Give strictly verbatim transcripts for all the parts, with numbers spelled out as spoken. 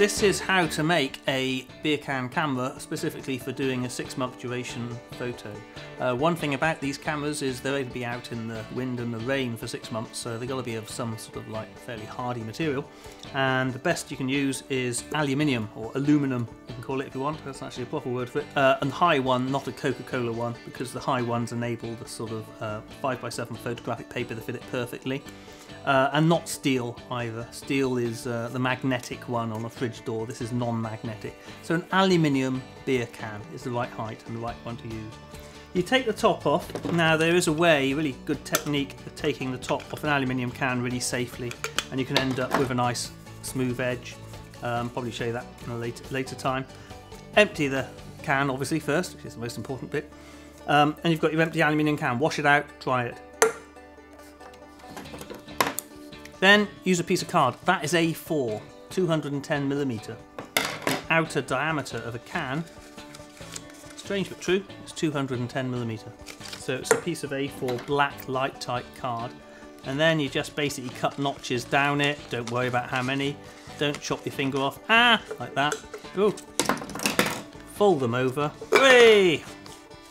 This is how to make a beer can camera specifically for doing a six month duration photo. Uh, one thing about these cameras is they're going to be out in the wind and the rain for six months, so they've got to be of some sort of like fairly hardy material. And the best you can use is aluminium, or aluminum, you can call it if you want, that's actually a proper word for it. Uh, and high one, not a Coca-Cola one, because the high ones enable the sort of uh, five by seven photographic paper to fit it perfectly. Uh, and not steel either. Steel is uh, the magnetic one on a fridge door. This is non-magnetic. So an aluminium beer can is the right height and the right one to use. You take the top off. Now there is a way, really good technique of taking the top off an aluminium can really safely, and you can end up with a nice smooth edge. Um, probably show you that in a later, later time. Empty the can obviously first, which is the most important bit. Um, and you've got your empty aluminium can. Wash it out, dry it. Then use a piece of card. That is A four, two hundred and ten millimeter. Outer diameter of a can, strange but true, it's two hundred and ten millimeter. So it's a piece of A four black light type card. And then you just basically cut notches down it. Don't worry about how many. Don't chop your finger off. Ah, like that. Ooh. Fold them over. Whee!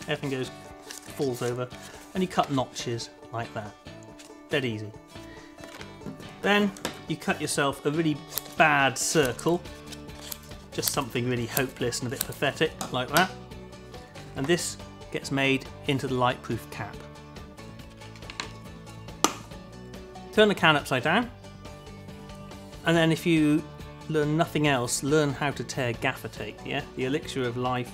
Everything goes, falls over. And you cut notches like that. Dead easy. Then you cut yourself a really bad circle, just something really hopeless and a bit pathetic, like that. And this gets made into the lightproof cap. Turn the can upside down, and then if you learn nothing else, learn how to tear gaffer tape, yeah? The elixir of life.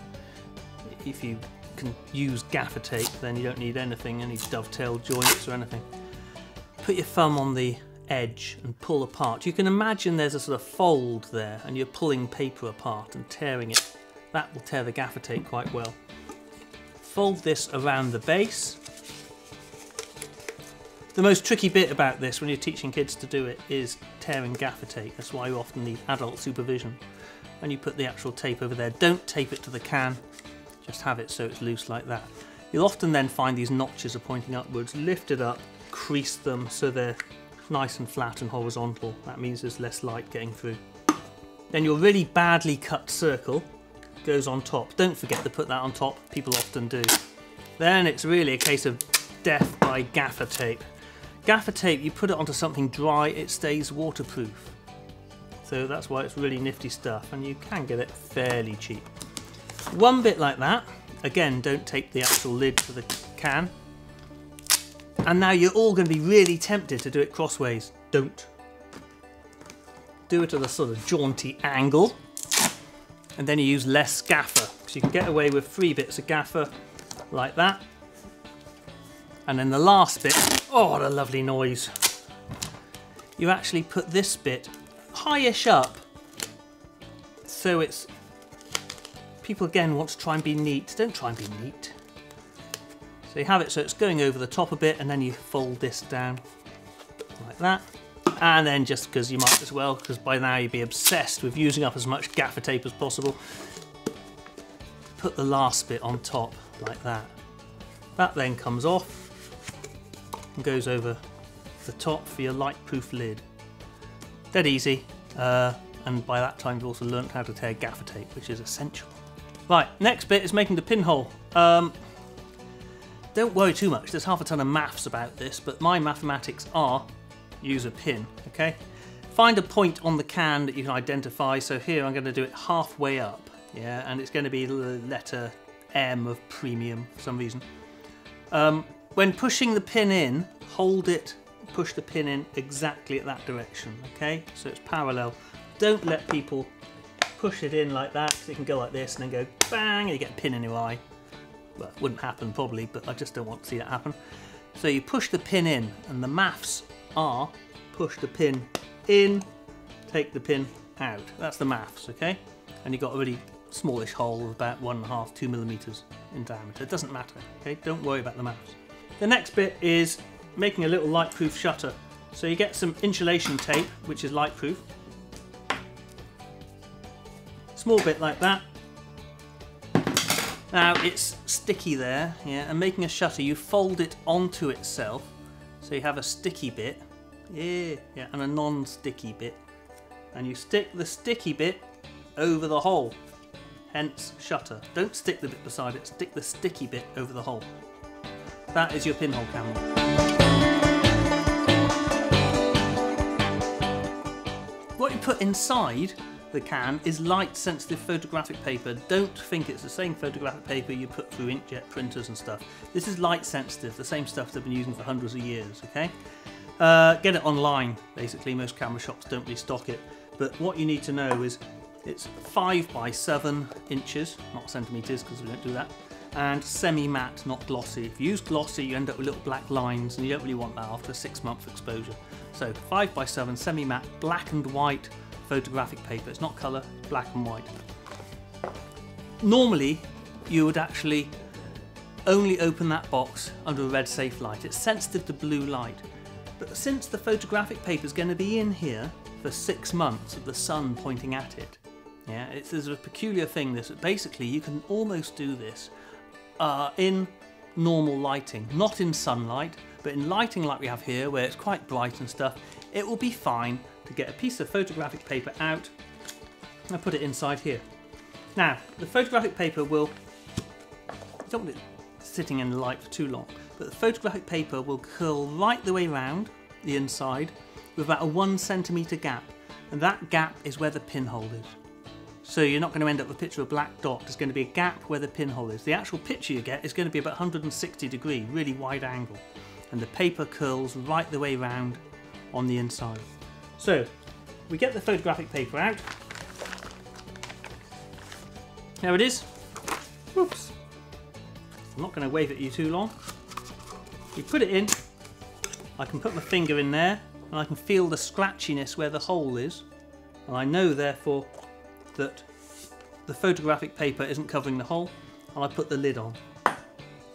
If you can use gaffer tape, then you don't need anything, any dovetail joints or anything. Put your thumb on the edge and pull apart. You can imagine there's a sort of fold there and you're pulling paper apart and tearing it. That will tear the gaffer tape quite well. Fold this around the base. The most tricky bit about this when you're teaching kids to do it is tearing gaffer tape. That's why you often need adult supervision. And you put the actual tape over there. Don't tape it to the can, just have it so it's loose like that. You'll often then find these notches are pointing upwards. Lift it up, crease them so they're nice and flat and horizontal. That means there's less light getting through. Then your really badly cut circle goes on top. Don't forget to put that on top, people often do. Then it's really a case of death by gaffer tape. Gaffer tape, you put it onto something dry, it stays waterproof. So that's why it's really nifty stuff, and you can get it fairly cheap. One bit like that, again, don't tape the actual lid to the can. And now you're all going to be really tempted to do it crossways. Don't. Do it at a sort of jaunty angle. And then you use less gaffer, because you can get away with three bits of gaffer, like that. And then the last bit, oh what a lovely noise. You actually put this bit high-ish up. So it's, people again want to try and be neat. Don't try and be neat. So you have it so it's going over the top a bit, and then you fold this down like that. And then just because you might as well, because by now you'd be obsessed with using up as much gaffer tape as possible, put the last bit on top like that. That then comes off and goes over the top for your lightproof lid. Dead easy. Uh, and by that time you've also learnt how to tear gaffer tape, which is essential. Right, next bit is making the pinhole. Um, Don't worry too much, there's half a ton of maths about this, but my mathematics are, use a pin, okay? Find a point on the can that you can identify, so here I'm going to do it halfway up, yeah, and it's going to be the letter M of premium for some reason. Um, when pushing the pin in, hold it, push the pin in exactly at that direction, okay? So it's parallel. Don't let people push it in like that, because it can go like this and then go bang, and you get a pin in your eye. Well, it wouldn't happen probably, but I just don't want to see that happen. So you push the pin in, and the maths are push the pin in, take the pin out. That's the maths, okay? And you've got a really smallish hole of about one and a half, two millimeters in diameter. It doesn't matter, okay? Don't worry about the maths. The next bit is making a little lightproof shutter. So you get some insulation tape, which is lightproof. Small bit like that. Now it's sticky there, yeah, and making a shutter, you fold it onto itself, so you have a sticky bit, yeah, yeah, and a non-sticky bit, and you stick the sticky bit over the hole, hence shutter. Don't stick the bit beside it, stick the sticky bit over the hole. That is your pinhole camera. What you put inside the can is light sensitive photographic paper. Don't think it's the same photographic paper you put through inkjet printers and stuff. This is light sensitive, the same stuff they've been using for hundreds of years, okay? Uh, get it online, basically. Most camera shops don't restock it. But what you need to know is it's five by seven inches, not centimetres because we don't do that, and semi-matte, not glossy. If you use glossy, you end up with little black lines, and you don't really want that after six month exposure. So five by seven, semi-matte, black and white photographic paper. It's not colour, black and white. Normally, you would actually only open that box under a red safe light. It's sensitive to blue light. But since the photographic paper is going to be in here for six months of the sun pointing at it, yeah, it's there's a peculiar thing. This basically you can almost do this uh, in normal lighting, not in sunlight, but in lighting like we have here, where it's quite bright and stuff. It will be fine to get a piece of photographic paper out and put it inside here. Now, the photographic paper will you don't want it sitting in the light for too long. But the photographic paper will curl right the way round the inside with about a one centimetre gap, and that gap is where the pinhole is. So you're not going to end up with a picture of a black dot. There's going to be a gap where the pinhole is. The actual picture you get is going to be about one hundred sixty degree, really wide angle, and the paper curls right the way round on the inside. So we get the photographic paper out. There it is. Whoops. I'm not going to wave at you too long. You put it in, I can put my finger in there and I can feel the scratchiness where the hole is, and I know therefore that the photographic paper isn't covering the hole, and I put the lid on.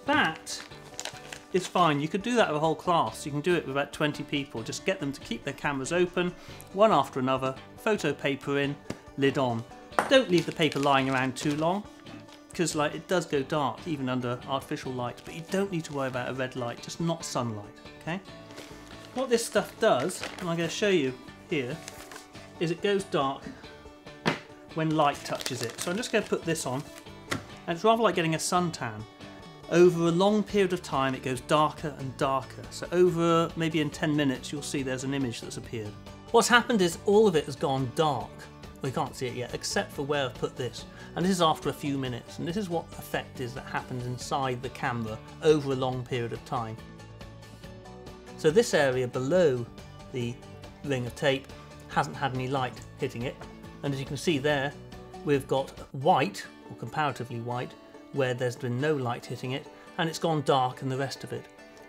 That is fine. You could do that with a whole class. You can do it with about twenty people. Just get them to keep their cameras open, one after another, photo paper in, lid on. Don't leave the paper lying around too long, because like it does go dark even under artificial light, but you don't need to worry about a red light, just not sunlight, okay? What this stuff does, and I'm going to show you here, is it goes dark when light touches it. So I'm just going to put this on, and it's rather like getting a suntan. Over a long period of time it goes darker and darker, so over maybe in ten minutes you'll see there's an image that's appeared. What's happened is all of it has gone dark. We can't see it yet, except for where I've put this. And this is after a few minutes, and this is what effect is that happens inside the camera over a long period of time. So this area below the ring of tape hasn't had any light hitting it, and as you can see there, we've got white, or comparatively white, where there's been no light hitting it, and it's gone dark in the rest of it.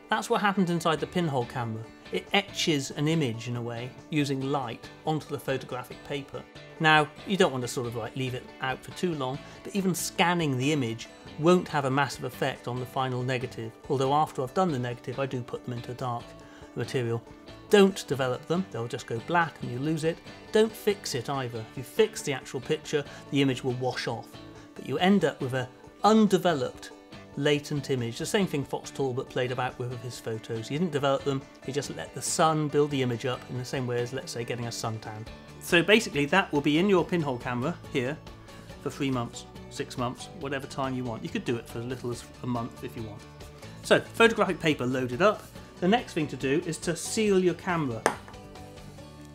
That's what happens inside the pinhole camera. It etches an image, in a way, using light onto the photographic paper. Now, you don't want to sort of like leave it out for too long, but even scanning the image won't have a massive effect on the final negative, although after I've done the negative, I do put them into dark material. Don't develop them, they'll just go black and you lose it. Don't fix it either. If you fix the actual picture, the image will wash off, but you end up with an undeveloped latent image. The same thing Fox Talbot played about with his photos. He didn't develop them, he just let the sun build the image up in the same way as, let's say, getting a suntan. So basically that will be in your pinhole camera here for three months, six months, whatever time you want. You could do it for as little as a month if you want. So photographic paper loaded up. The next thing to do is to seal your camera.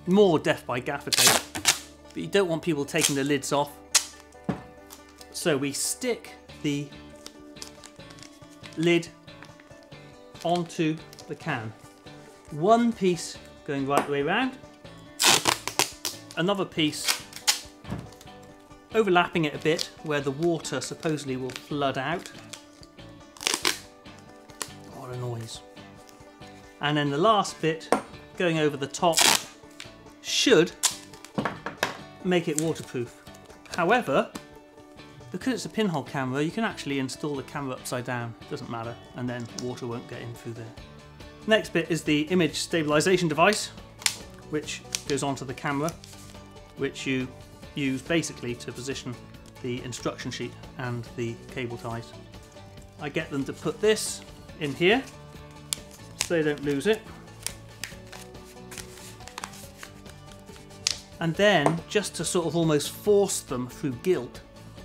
More death by gaffer tape, but you don't want people taking the lids off. So we stick the lid onto the can. One piece going right the way around, another piece overlapping it a bit where the water supposedly will flood out. What a noise. And then the last bit going over the top should make it waterproof. However, because it's a pinhole camera, you can actually install the camera upside down, doesn't matter, and then water won't get in through there. Next bit is the image stabilization device, which goes onto the camera, which you use basically to position the instruction sheet and the cable ties. I get them to put this in here so they don't lose it. and then just to sort of almost force them through guilt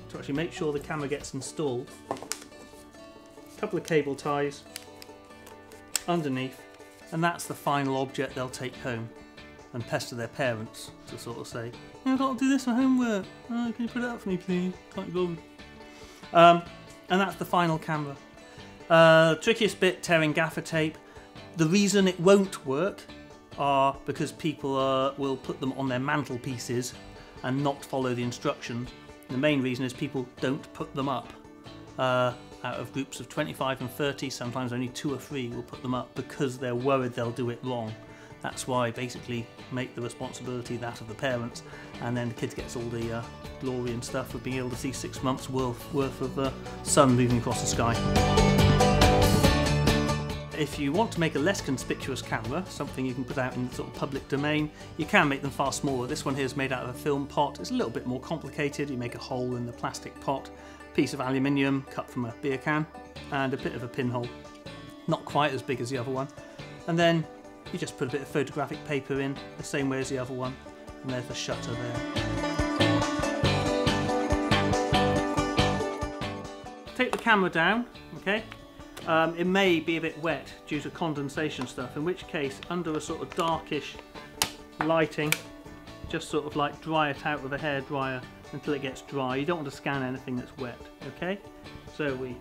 to actually make sure the camera gets installed, a couple of cable ties underneath, and that's the final object they'll take home and pester their parents to sort of say, oh, I've got to do this for homework, oh, can you put it up for me please, can't go. Um, and that's the final camera. Uh, trickiest bit, tearing gaffer tape. The reason it won't work are because people uh, will put them on their mantelpieces and not follow the instructions. The main reason is people don't put them up. Uh, out of groups of twenty-five and thirty, sometimes only two or three will put them up because they're worried they'll do it wrong. That's why basically make the responsibility that of the parents, and then the kid gets all the uh, glory and stuff of being able to see six months worth, worth of uh, sun moving across the sky. If you want to make a less conspicuous camera, something you can put out in the sort of public domain, you can make them far smaller. This one here is made out of a film pot. It's a little bit more complicated. You make a hole in the plastic pot, piece of aluminium cut from a beer can, and a bit of a pinhole. Not quite as big as the other one. And then you just put a bit of photographic paper in, the same way as the other one, and there's the shutter there. Take the camera down, okay? Um, it may be a bit wet due to condensation stuff, in which case, under a sort of darkish lighting, just sort of like dry it out with a hairdryer until it gets dry. You don't want to scan anything that's wet, okay? So we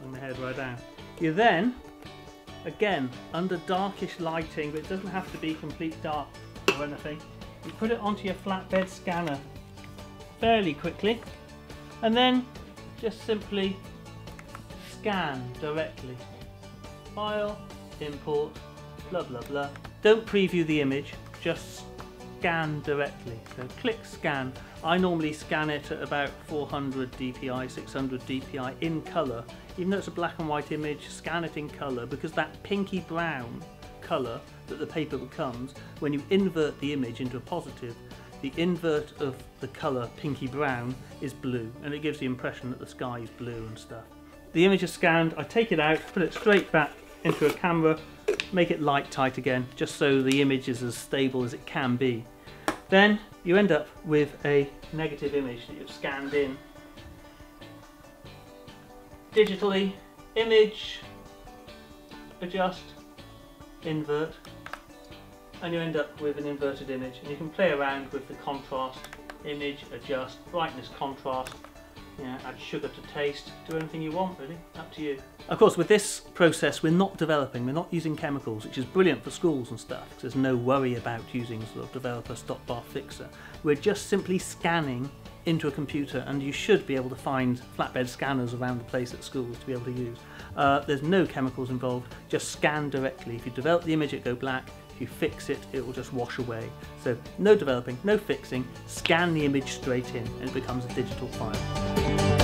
bring the hairdryer down. You then, again, under darkish lighting, but it doesn't have to be complete dark or anything, you put it onto your flatbed scanner fairly quickly, and then just simply scan directly. File, import, blah blah blah. Don't preview the image, just scan directly. So click scan. I normally scan it at about four hundred D P I, six hundred D P I in colour. Even though it's a black and white image, scan it in colour, because that pinky brown colour that the paper becomes, when you invert the image into a positive, the invert of the colour pinky brown is blue, and it gives the impression that the sky is blue and stuff. The image is scanned, I take it out, put it straight back into a camera, make it light tight again, just so the image is as stable as it can be. Then you end up with a negative image that you've scanned in. Digitally, image, adjust, invert, and you end up with an inverted image. And you can play around with the contrast, image, adjust, brightness, contrast, you know, add sugar to taste, do anything you want really, up to you. Of course, with this process we're not developing, we're not using chemicals, which is brilliant for schools and stuff, because there's no worry about using sort of developer, stop bar, fixer. We're just simply scanning into a computer, and you should be able to find flatbed scanners around the place at schools to be able to use. Uh, there's no chemicals involved, just scan directly. If you develop the image, it'll go black. If you fix it, it will just wash away. So no developing, no fixing, scan the image straight in, and it becomes a digital file.